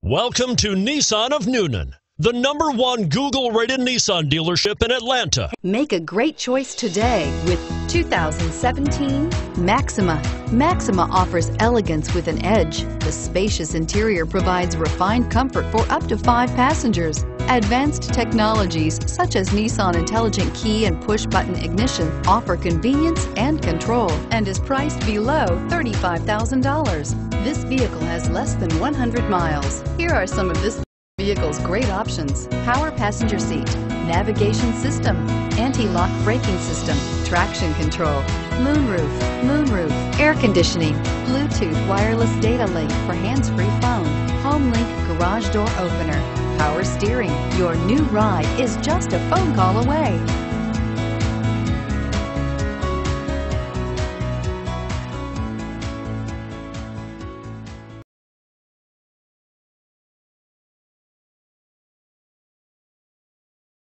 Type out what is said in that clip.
Welcome to Nissan of Newnan, the #1 Google-rated Nissan dealership in Atlanta. Make a great choice today with 2017 Maxima. Maxima offers elegance with an edge. The spacious interior provides refined comfort for up to 5 passengers. Advanced technologies such as Nissan Intelligent Key and push-button ignition offer convenience and control and is priced below $35,000. This vehicle has less than 100 miles. Here are some of this vehicle's great options: power passenger seat, navigation system, anti-lock braking system, traction control, moonroof, air conditioning, Bluetooth wireless data link for hands-free phone, HomeLink garage door opener, power steering. Your new ride is just a phone call away.